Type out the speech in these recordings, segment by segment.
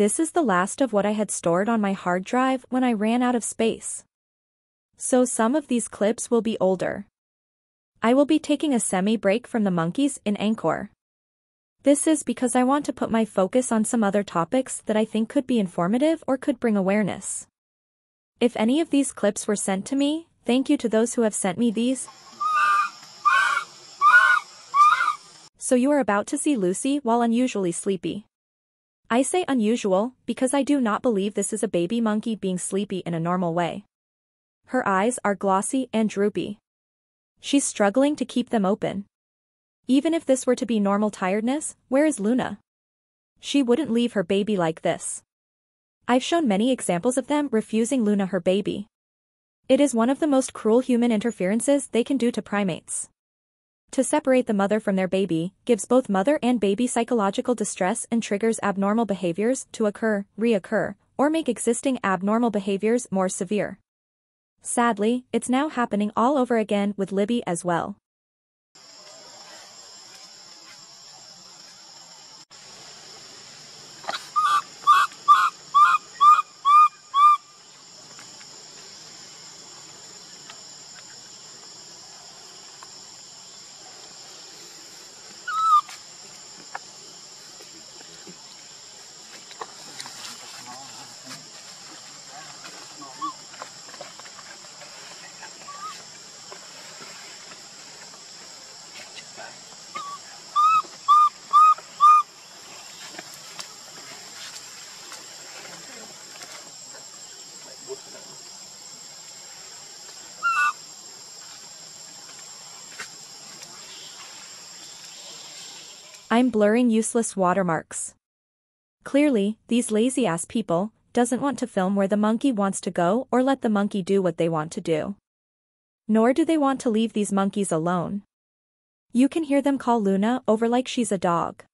This is the last of what I had stored on my hard drive when I ran out of space. So some of these clips will be older. I will be taking a semi-break from the monkeys in Angkor. This is because I want to put my focus on some other topics that I think could be informative or could bring awareness. If any of these clips were sent to me, thank you to those who have sent me these. So you are about to see Lucy while unusually sleepy. I say unusual because I do not believe this is a baby monkey being sleepy in a normal way. Her eyes are glossy and droopy. She's struggling to keep them open. Even if this were to be normal tiredness, where is Luna? She wouldn't leave her baby like this. I've shown many examples of them refusing Luna her baby. It is one of the most cruel human interferences they can do to primates. To separate the mother from their baby gives both mother and baby psychological distress and triggers abnormal behaviors to occur, reoccur, or make existing abnormal behaviors more severe. Sadly, it's now happening all over again with Libby as well. I'm blurring useless watermarks. Clearly, these lazy-ass people doesn't want to film where the monkey wants to go or let the monkey do what they want to do. Nor do they want to leave these monkeys alone. You can hear them call Luna over like she's a dog.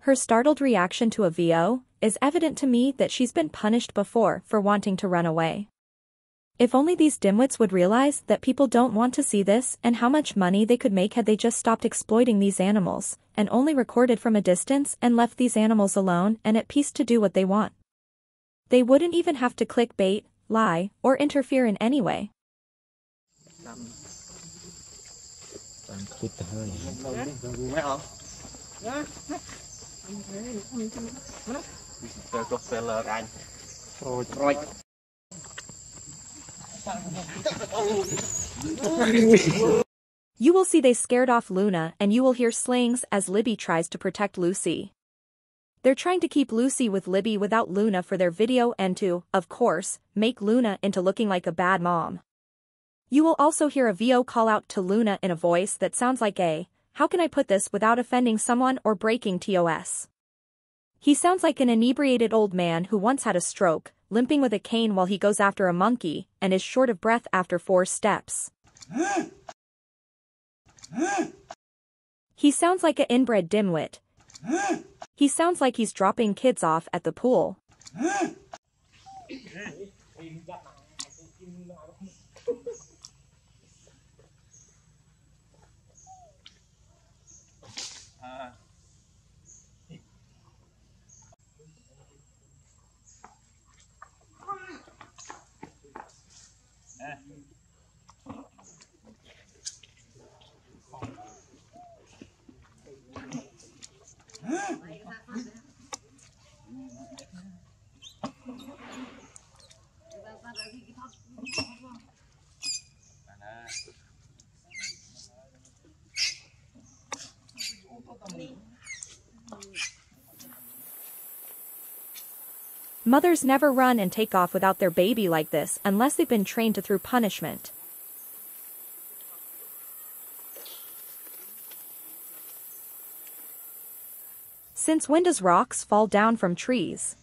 Her startled reaction to Avio is evident to me that she's been punished before for wanting to run away. If only these dimwits would realize that people don't want to see this and how much money they could make had they just stopped exploiting these animals, and only recorded from a distance and left these animals alone and at peace to do what they want. They wouldn't even have to clickbait, lie, or interfere in any way. You will see they scared off Luna, and you will hear slings as Libby tries to protect Lucy. They're trying to keep Lucy with Libby without Luna for their video and to, of course, make Luna into looking like a bad mom. You will also hear Avio call out to Luna in a voice that sounds like a, how can I put this without offending someone or breaking TOS? He sounds like an inebriated old man who once had a stroke, limping with a cane while he goes after a monkey, and is short of breath after 4 steps. He sounds like an inbred dimwit. He sounds like he's dropping kids off at the pool. Mothers never run and take off without their baby like this unless they've been trained to through punishment. Since when does rocks fall down from trees?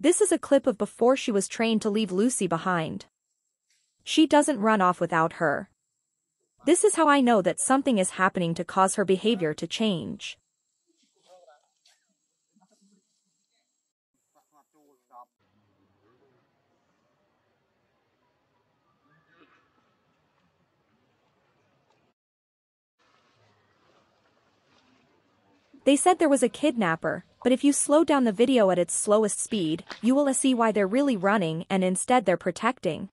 This is a clip of before she was trained to leave Lucy behind. She doesn't run off without her. This is how I know that something is happening to cause her behavior to change. They said there was a kidnapper, but if you slow down the video at its slowest speed, you will see why they're really running and instead they're protecting.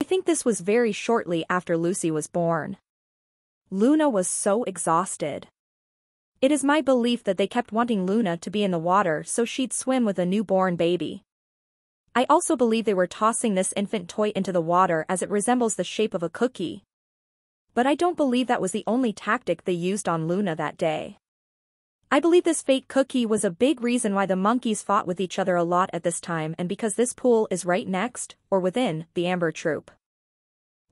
I think this was very shortly after Lucy was born. Luna was so exhausted. It is my belief that they kept wanting Luna to be in the water so she'd swim with a newborn baby. I also believe they were tossing this infant toy into the water as it resembles the shape of a cookie. But I don't believe that was the only tactic they used on Luna that day. I believe this fake cookie was a big reason why the monkeys fought with each other a lot at this time, and because this pool is right next, or within, the amber troop.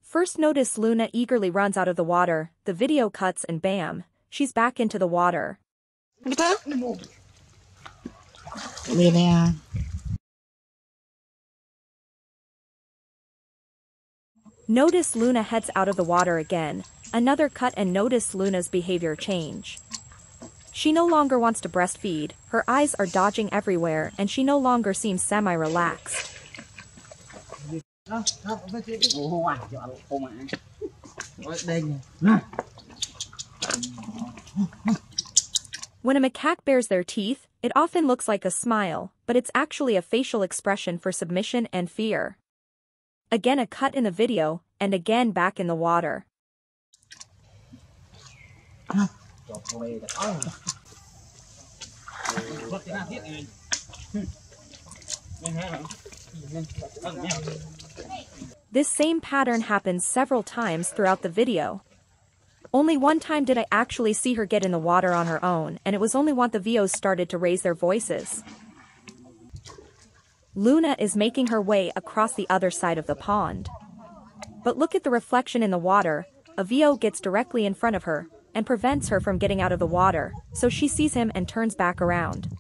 First notice Luna eagerly runs out of the water, the video cuts and bam, she's back into the water. Notice Luna heads out of the water again, another cut, and notice Luna's behavior change. She no longer wants to breastfeed, her eyes are dodging everywhere, and she no longer seems semi-relaxed. When a macaque bares their teeth, it often looks like a smile, but it's actually a facial expression for submission and fear. Again a cut in the video, and again back in the water. This same pattern happens several times throughout the video. Only one time did I actually see her get in the water on her own, and it was only once the VOs started to raise their voices. Luna is making her way across the other side of the pond. But look at the reflection in the water, Avio gets directly in front of her, and prevents her from getting out of the water, so she sees him and turns back around.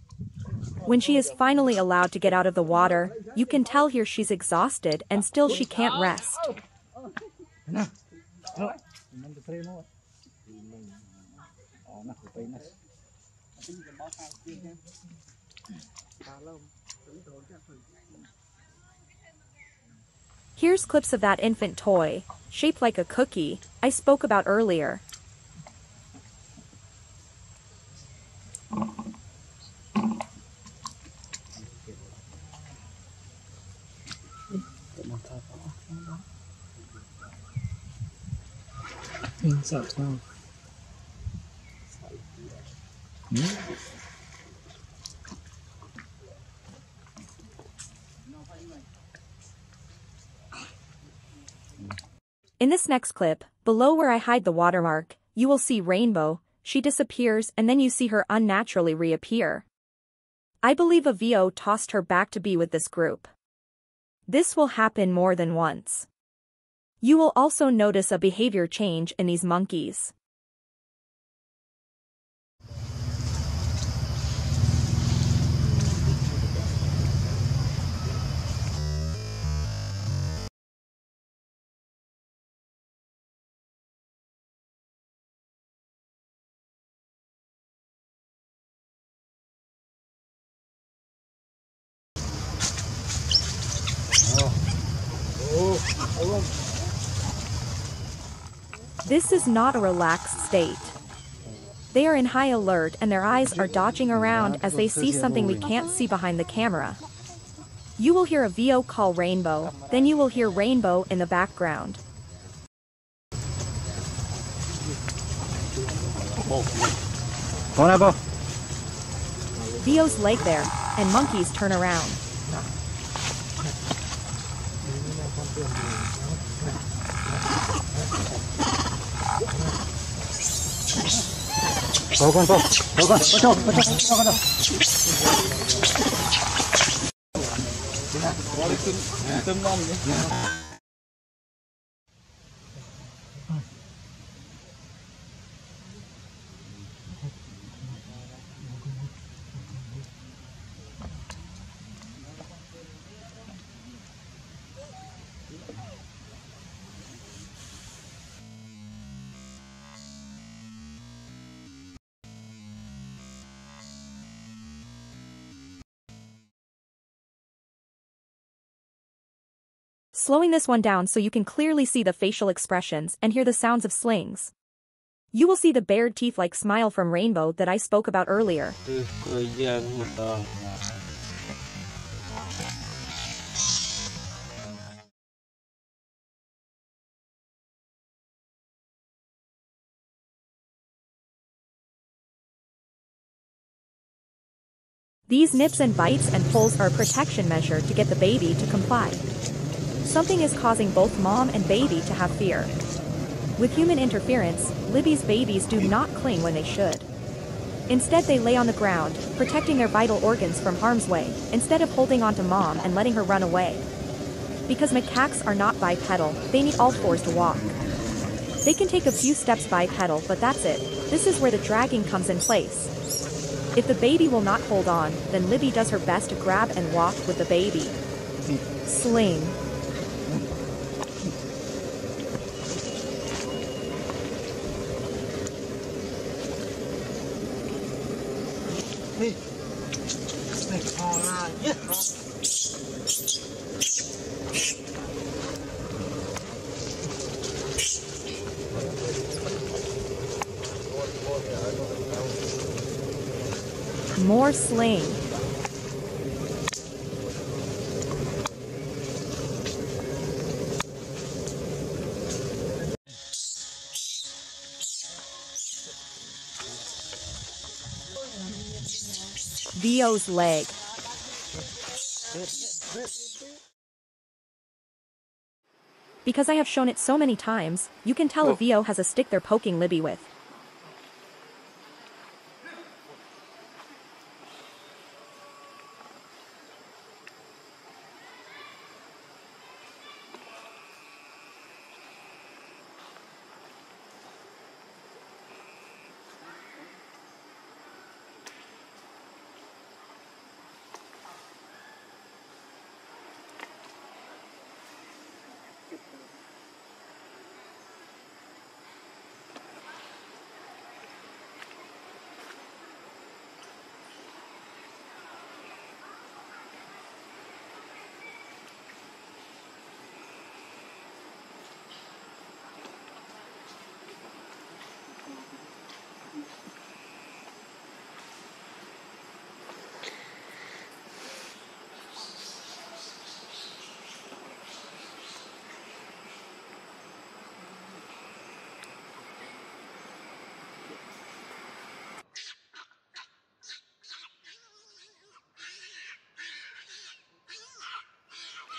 When she is finally allowed to get out of the water, you can tell here she's exhausted and still she can't rest. Here's clips of that infant toy, shaped like a cookie, I spoke about earlier. In this next clip, below where I hide the watermark, you will see Rainbow, she disappears and then you see her unnaturally reappear. I believe Avio tossed her back to be with this group. This will happen more than once. You will also notice a behavior change in these monkeys. This is not a relaxed state. They are in high alert and their eyes are dodging around as they see something we can't see behind the camera. You will hear Avio call Rainbow, then you will hear Rainbow in the background. Vio's leg there, and monkeys turn around. Slowing this one down so you can clearly see the facial expressions and hear the sounds of slings. You will see the bared teeth-like smile from Rainbow that I spoke about earlier. These nips and bites and pulls are a protection measure to get the baby to comply. Something is causing both mom and baby to have fear. With human interference, Libby's babies do not cling when they should. Instead they lay on the ground, protecting their vital organs from harm's way, instead of holding onto mom and letting her run away. Because macaques are not bipedal, they need all fours to walk. They can take a few steps bipedal, but that's it. This is where the dragging comes in place. If the baby will not hold on, then Libby does her best to grab and walk with the baby. Sling. More sling. Vio's leg. Because I have shown it so many times, you can tell Avio has a stick they're poking Libby with.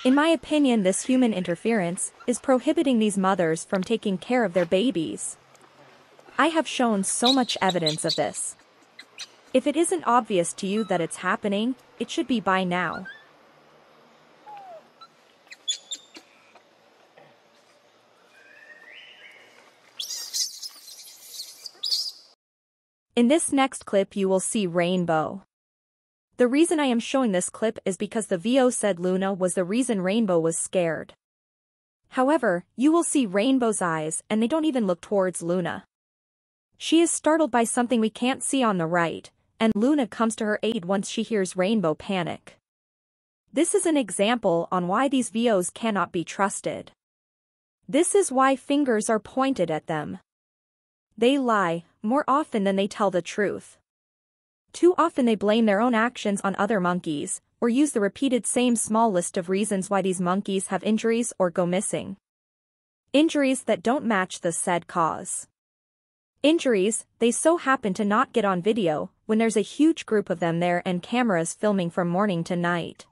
In my opinion, this human interference is prohibiting these mothers from taking care of their babies. I have shown so much evidence of this. If it isn't obvious to you that it's happening, it should be by now. In this next clip, you will see Rainbow. The reason I am showing this clip is because the VO said Luna was the reason Rainbow was scared. However, you will see Rainbow's eyes and they don't even look towards Luna. She is startled by something we can't see on the right, and Luna comes to her aid once she hears Rainbow panic. This is an example on why these VOs cannot be trusted. This is why fingers are pointed at them. They lie more often than they tell the truth. Too often they blame their own actions on other monkeys, or use the repeated same small list of reasons why these monkeys have injuries or go missing. Injuries that don't match the said cause. Injuries, they so happen to not get on video, when there's a huge group of them there and cameras filming from morning to night.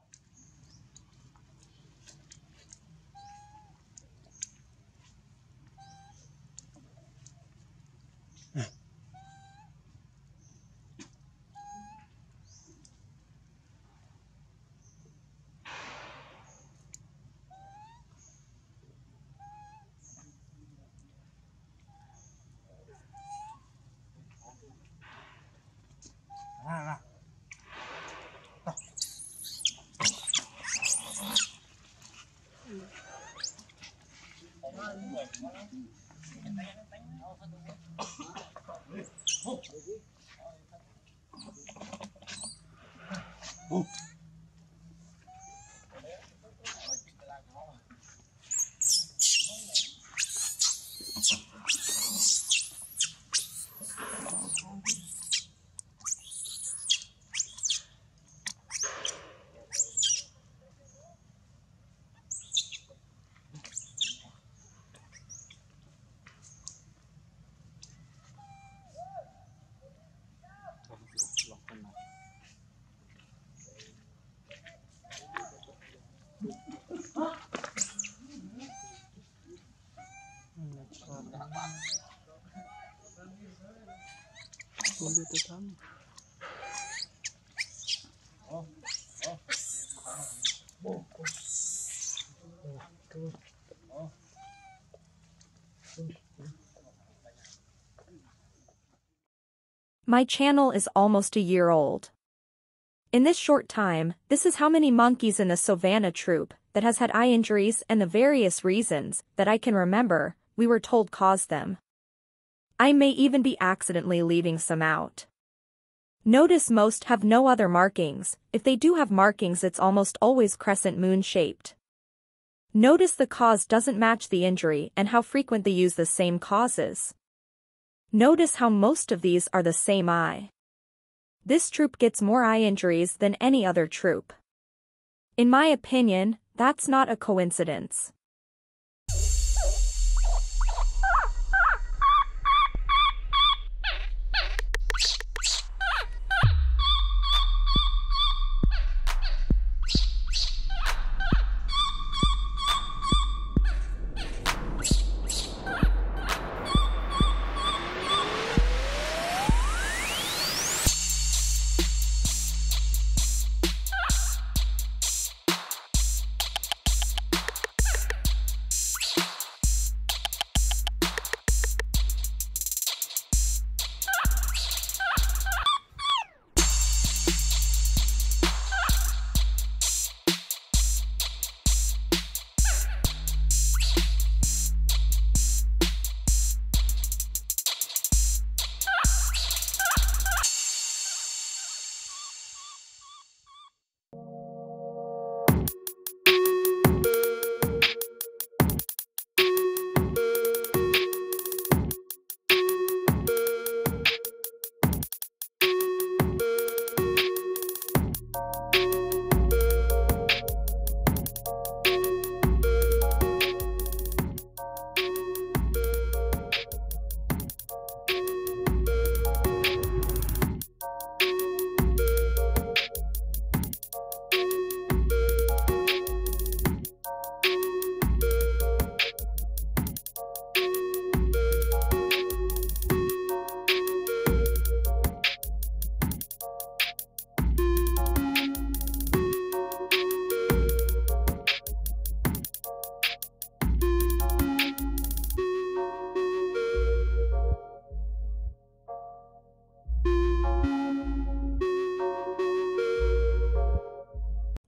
My channel is almost a year old. In this short time, this is how many monkeys in the Savannah troop that has had eye injuries and the various reasons that I can remember we were told caused them. I may even be accidentally leaving some out. Notice most have no other markings. If they do have markings, it's almost always crescent moon shaped. Notice the cause doesn't match the injury and how frequent they use the same causes. Notice how most of these are the same eye. This troop gets more eye injuries than any other troop. In my opinion, that's not a coincidence.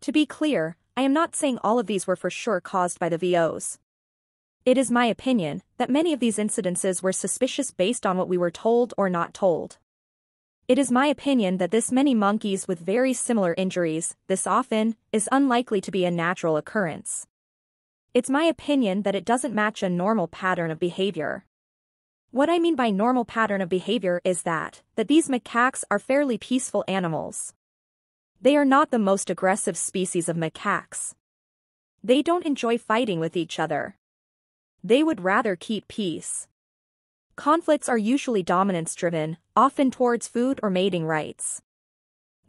To be clear, I am not saying all of these were for sure caused by the VOs. It is my opinion that many of these incidences were suspicious based on what we were told or not told. It is my opinion that this many monkeys with very similar injuries, this often, is unlikely to be a natural occurrence. It's my opinion that it doesn't match a normal pattern of behavior. What I mean by normal pattern of behavior is that these macaques are fairly peaceful animals. They are not the most aggressive species of macaques. They don't enjoy fighting with each other. They would rather keep peace. Conflicts are usually dominance-driven, often towards food or mating rights.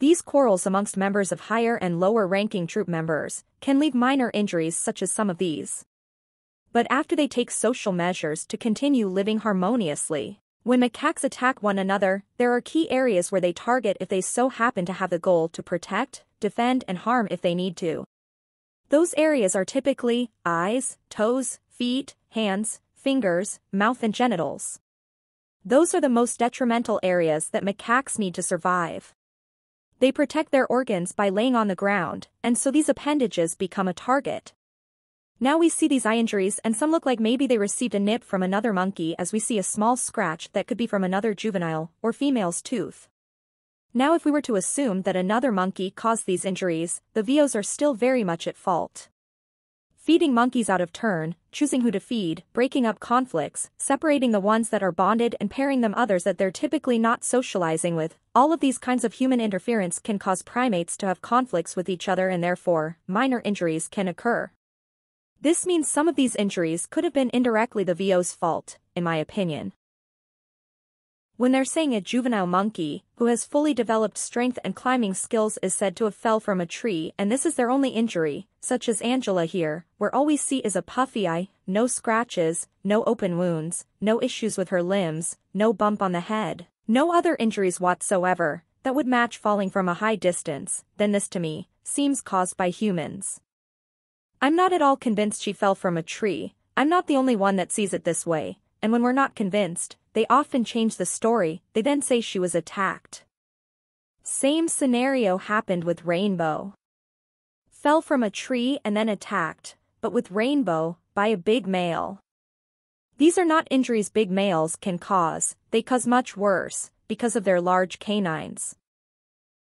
These quarrels amongst members of higher and lower-ranking troop members can leave minor injuries such as some of these. But after they take social measures to continue living harmoniously, when macaques attack one another, there are key areas where they target if they so happen to have the goal to protect, defend, and harm if they need to. Those areas are typically eyes, toes, feet, hands, fingers, mouth, and genitals. Those are the most detrimental areas that macaques need to survive. They protect their organs by laying on the ground, and so these appendages become a target. Now we see these eye injuries, and some look like maybe they received a nip from another monkey, as we see a small scratch that could be from another juvenile or female's tooth. Now if we were to assume that another monkey caused these injuries, the VOs are still very much at fault. Feeding monkeys out of turn, choosing who to feed, breaking up conflicts, separating the ones that are bonded and pairing them others that they're typically not socializing with, all of these kinds of human interference can cause primates to have conflicts with each other, and therefore, minor injuries can occur. This means some of these injuries could have been indirectly the VO's fault, in my opinion. When they're saying a juvenile monkey, who has fully developed strength and climbing skills, is said to have fell from a tree and this is their only injury, such as Angela here, where all we see is a puffy eye, no scratches, no open wounds, no issues with her limbs, no bump on the head, No other injuries whatsoever, that would match falling from a high distance, than this to me, seems caused by humans. I'm not at all convinced she fell from a tree, I'm not the only one that sees it this way, and when we're not convinced, they often change the story, they then say she was attacked. Same scenario happened with Rainbow. Fell from a tree and then attacked, but with Rainbow, by a big male. These are not injuries big males can cause, they cause much worse, because of their large canines.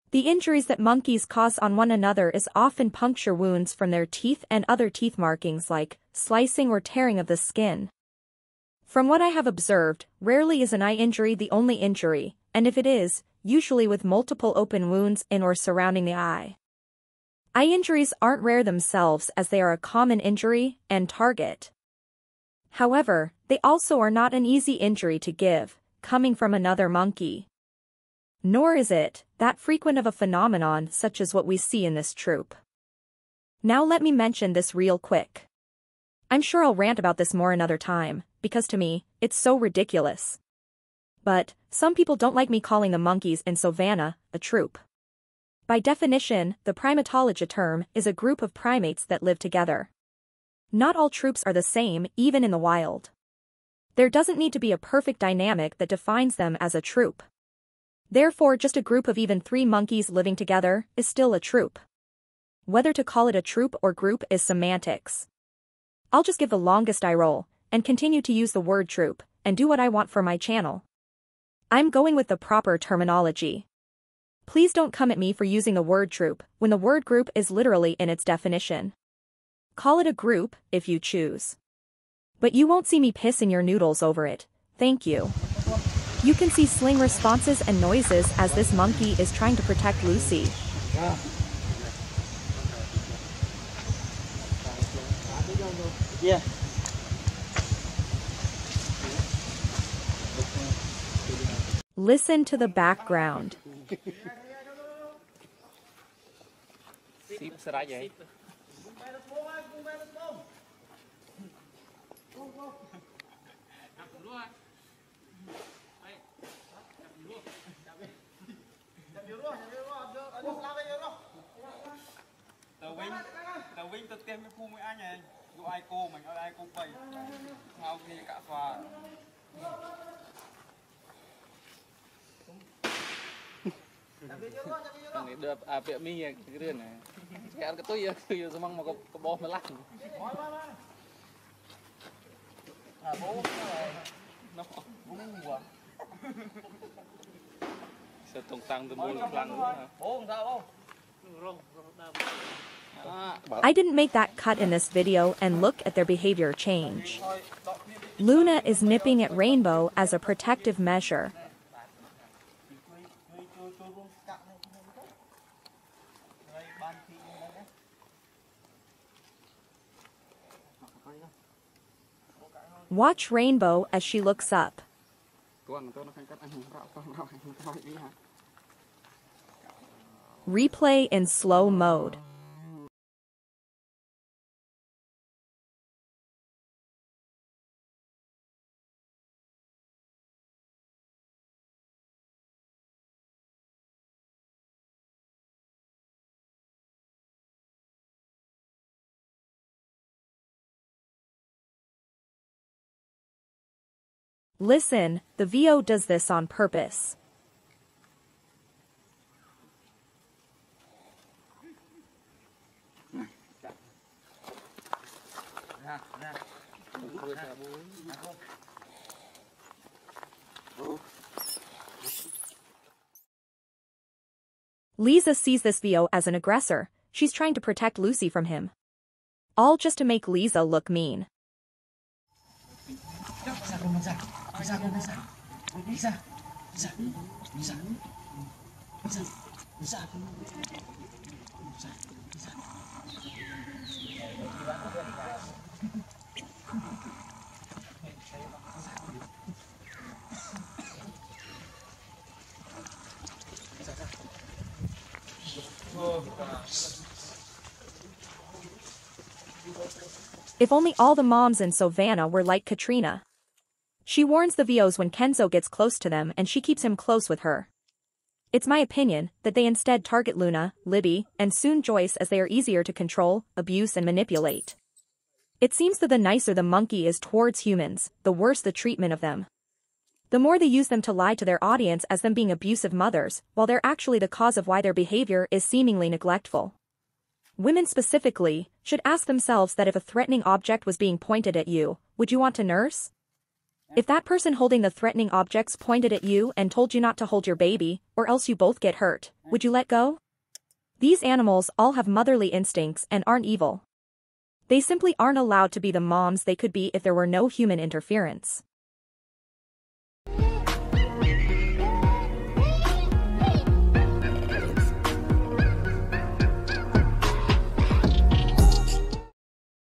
The injuries that monkeys cause on one another is often puncture wounds from their teeth and other teeth markings like slicing or tearing of the skin. From what I have observed, rarely is an eye injury the only injury, and if it is, usually with multiple open wounds in or surrounding the eye. Eye injuries aren't rare themselves as they are a common injury and target. However, they also are not an easy injury to give, coming from another monkey. Nor is it that frequent of a phenomenon such as what we see in this troop. Now let me mention this real quick. I'm sure I'll rant about this more another time, because to me, it's so ridiculous. But, some people don't like me calling the monkeys in Savannah a troop. By definition, the primatology term is a group of primates that live together. Not all troops are the same, even in the wild. There doesn't need to be a perfect dynamic that defines them as a troop. Therefore, just a group of even 3 monkeys living together is still a troop. Whether to call it a troop or group is semantics. I'll just give the longest eye roll, and continue to use the word troop, and do what I want for my channel. I'm going with the proper terminology. Please don't come at me for using the word troop when the word group is literally in its definition. Call it a group if you choose. But you won't see me pissing your noodles over it, thank you. You can see sling responses and noises as this monkey is trying to protect Lucy. Yeah. Listen to the background. I didn't make that cut in this video and look at their behavior change. Luna is nipping at Rainbow as a protective measure. Watch Rainbow as she looks up. Replay in slow mode. Listen, the VO does this on purpose. Lisa sees this VO as an aggressor, she's trying to protect Lucy from him. All just to make Lisa look mean. If only all the moms in Savannah were like Katrina. She warns the Vios when Kenzo gets close to them and she keeps him close with her. It's my opinion that they instead target Luna, Libby, and soon Joyce as they are easier to control, abuse and manipulate. It seems that the nicer the monkey is towards humans, the worse the treatment of them. The more they use them to lie to their audience as them being abusive mothers, while they're actually the cause of why their behavior is seemingly neglectful. Women specifically should ask themselves that if a threatening object was being pointed at you, would you want to nurse? If that person holding the threatening objects pointed at you and told you not to hold your baby, or else you both get hurt, would you let go? These animals all have motherly instincts and aren't evil. They simply aren't allowed to be the moms they could be if there were no human interference.